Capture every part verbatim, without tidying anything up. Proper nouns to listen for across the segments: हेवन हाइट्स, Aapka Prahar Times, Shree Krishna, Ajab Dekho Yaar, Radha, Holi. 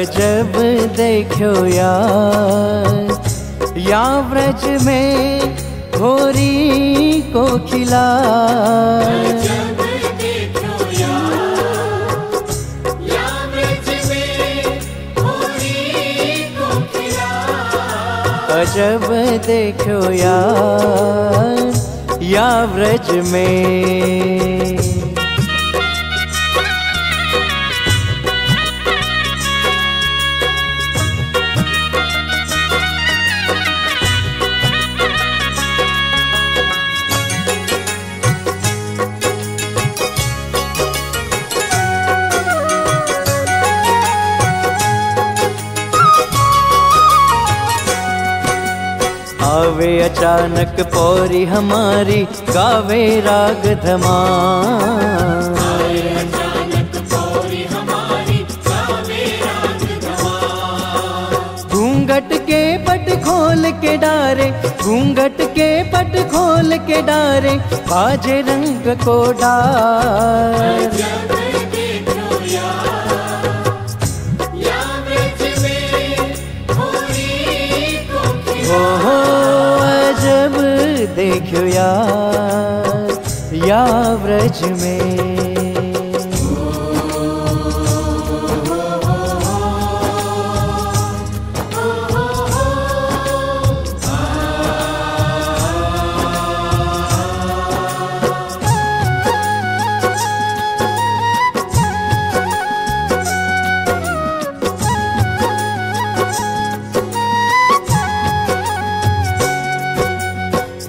अजब देखो यार, या व्रज में घोरी को खिला। अजब देखो यार, या व्रज में घोरी को खिला। अजब देखो यार, या व्रज में। आवे अचानक पौरी हमारी गावे राग धमा। आवे अचानक पौरी हमारी गावे राग धमा। घूंघट के पट खोल के डारे, घूंघट के पट खोल के डारे, बाजे रंग को डार। देखो यार, या व्रज में।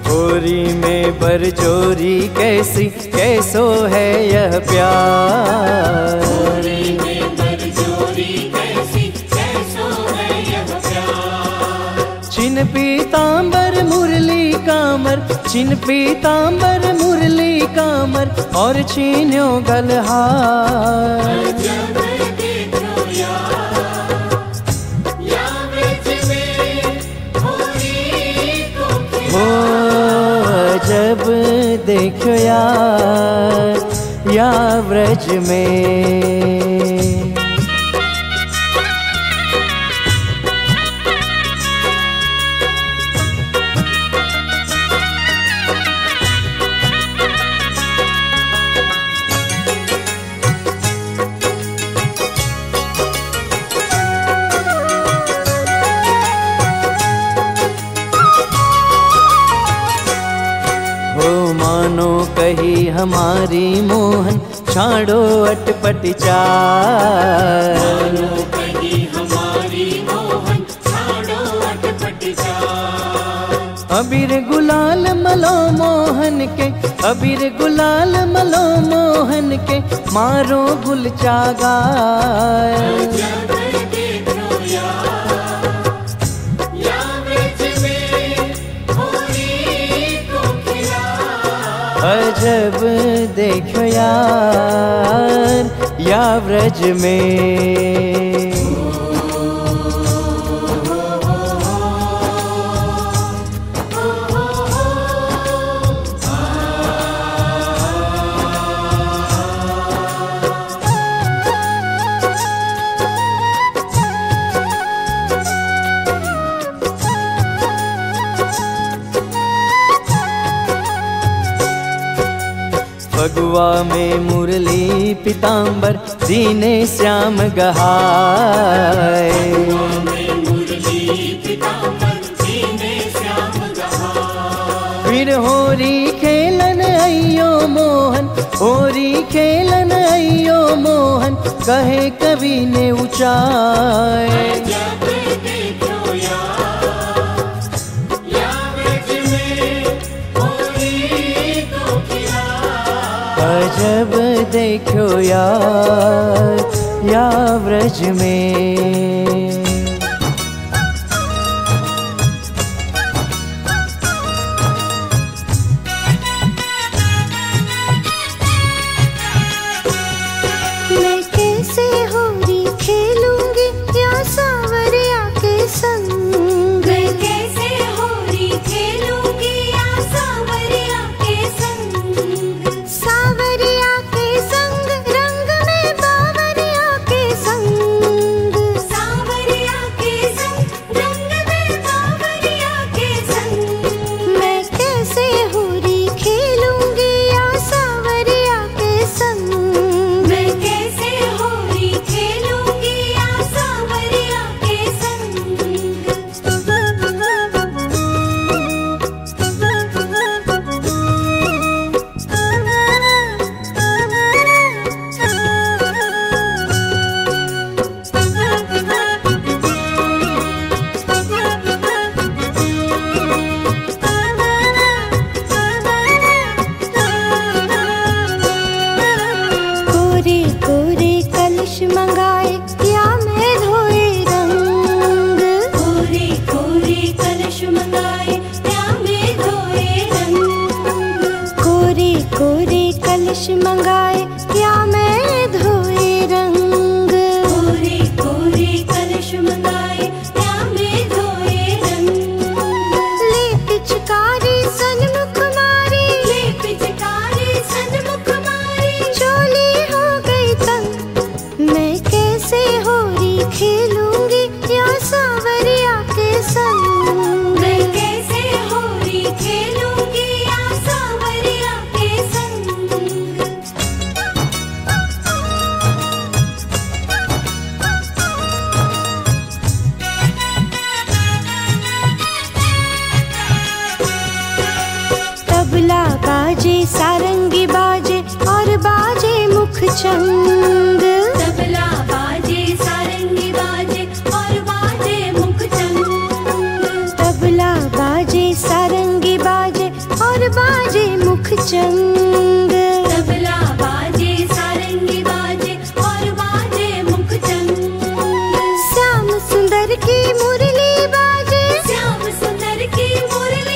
चोरी में बर चोरी कैसी कैसो है यह प्यार। चोरी में बर चोरी कैसी कैसो है यह प्यार। छिन पीतांबर मुरली कामर, छिन पीतांबर मुरली कामर, और छीन्यो गलहार। अजब देखो यार, या व्रज में। कही हमारी मोहन छाड़ो अटपट चाल। मानो कही हमारी मोहन छाड़ो अटपट चाल। अबीर गुलाल मलो मोहन के, अबीर गुलाल मलो मोहन के, मारो गुल चागार। अजब देखो यार, या व्रज में। फगुआ में मुरली पीताम्बर दीने श्याम गहाय। फिर होरी खेलन अयो मोहन, होरी खेलन अयो मोहन, कहे कवि ने उचाय। अजब देखो यार, या व्रज में। मैं कैसे होरी खेलूंगी या सांवरिया के संग। मैं कैसे होरी खेलूंगी या सांवरिया के संग। के संग रंग में बावरिया के संग। गोरे कलश मंगाए या मैं धोए रंग, गोरे गोरे कलश मंगाए या मैं धोए रंग, ले पिचकारी सनमुख मारी, ले पिचकारी सनमुख मारी, चोली हो गई तंग मैं कैसे होरी खेलूंगी या सांवरिया के संग, मैं कैसे होरी खेलूंगी। बाजे सारंगी बाजे और बाजे मुख चंग, तबला बाजे सारंगी बाजे और बाजे मुख चंग, तबला बाजे सारंगी बाजे और बाजे मुख चंग, तबला बाजे सारंगी बाजे और बाजे मुख चंग, श्याम सुंदर की मुरली बाजे, श्याम सुंदर की मुरली,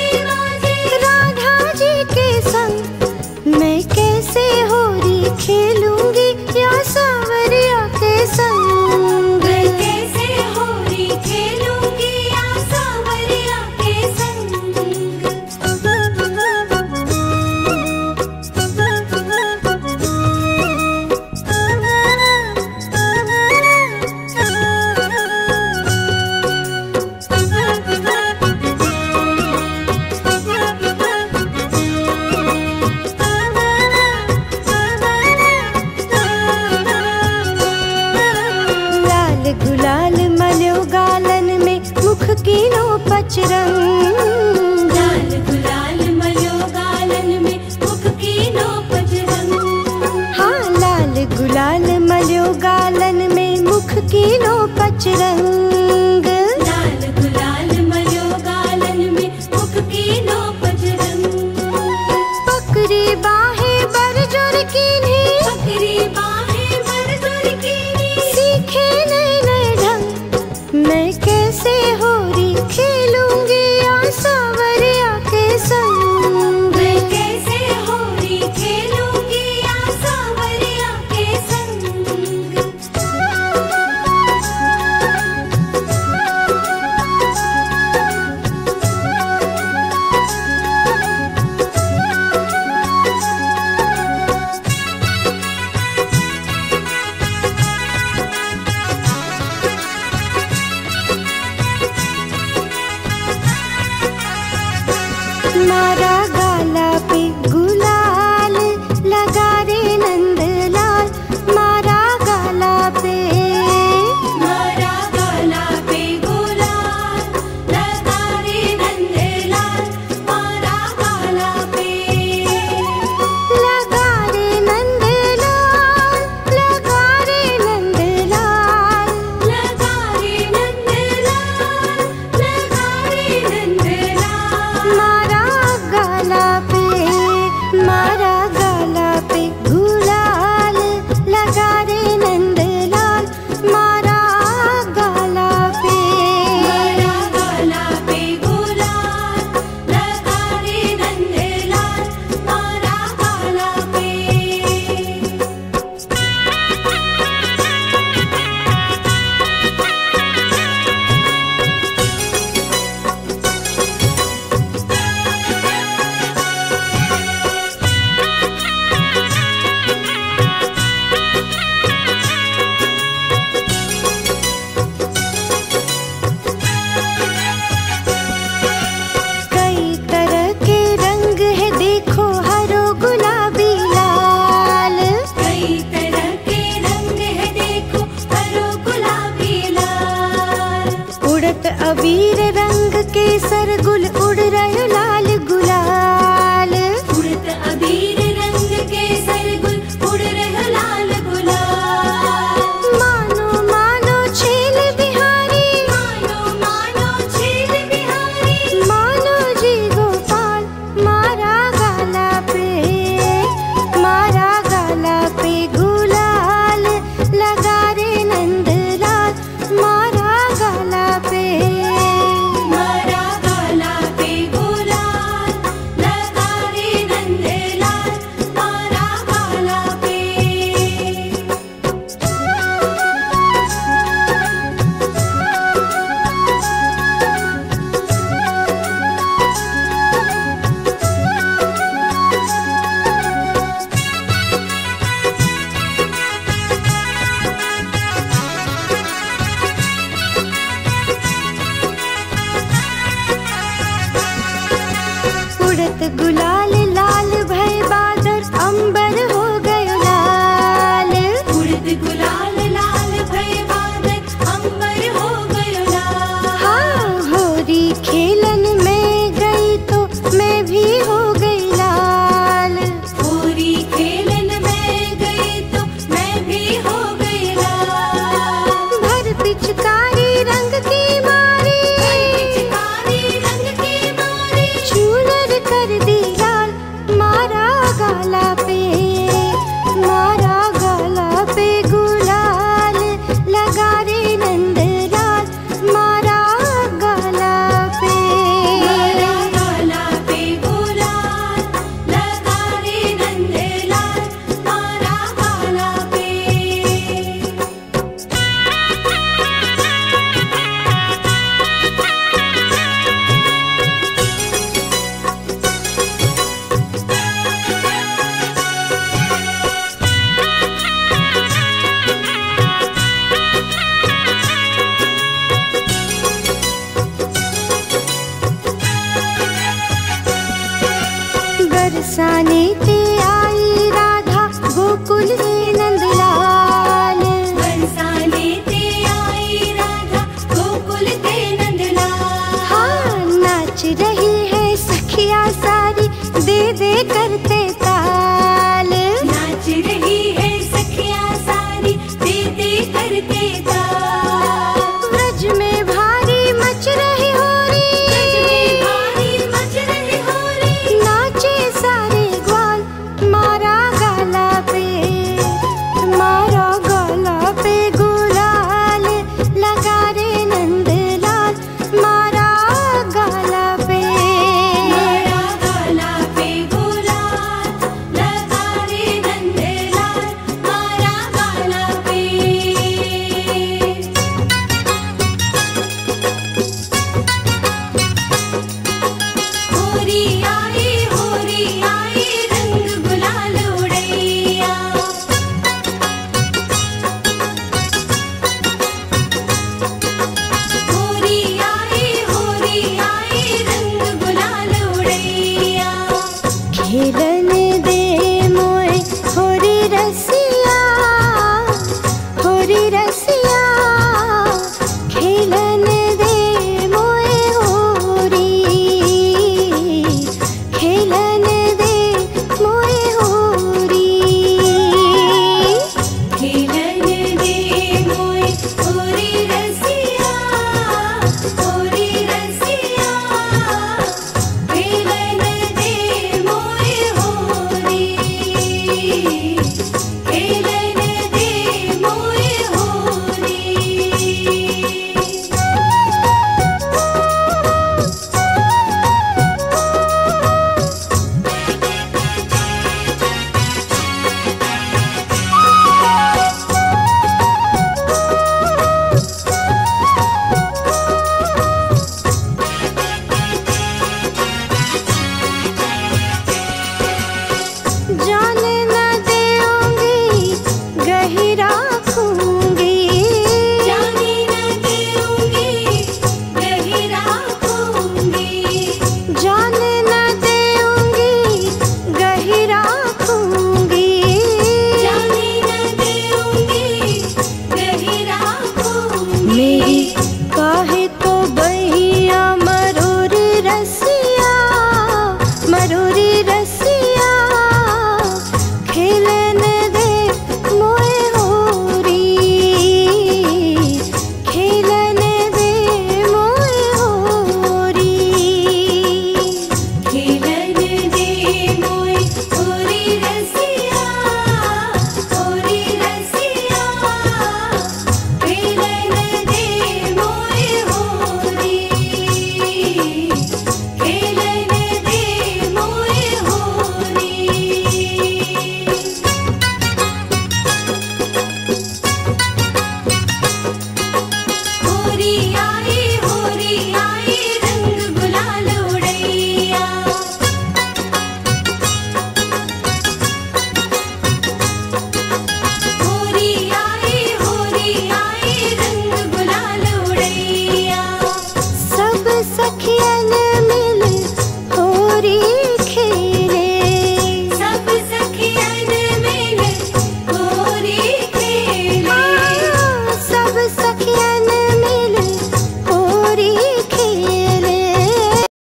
खेलूंगी या सांवरिया के संग, मैं कैसे होली खेलूंगी या सांवरिया के कीनों पचरंग, लाल गुलाल मलो गालन में मुख कीनों पचरंग, हाँ लाल गुलाल मलो गालन में मुख कीनों पचरंग, लाल गुलाल मलो गालन में मुख कीनों पचरंग, पकड़ी बाहें बरजोर कीनी, पकड़ी बाहें बरजोर कीनी, सीखे नए नए ढंग मैं कैसे हो खेलूंगी या सांवरिया के संग, मैं कैसे होली खेलूंगी या सांवरिया के संग। गला पे मारा गला पे गुलाल लगा रे नंदलाल, मारा गला पे मारा गला पे गुलाल लगा रे नंदलाल, मारा गला पे। बरसाने पे आई राधा गोकुल में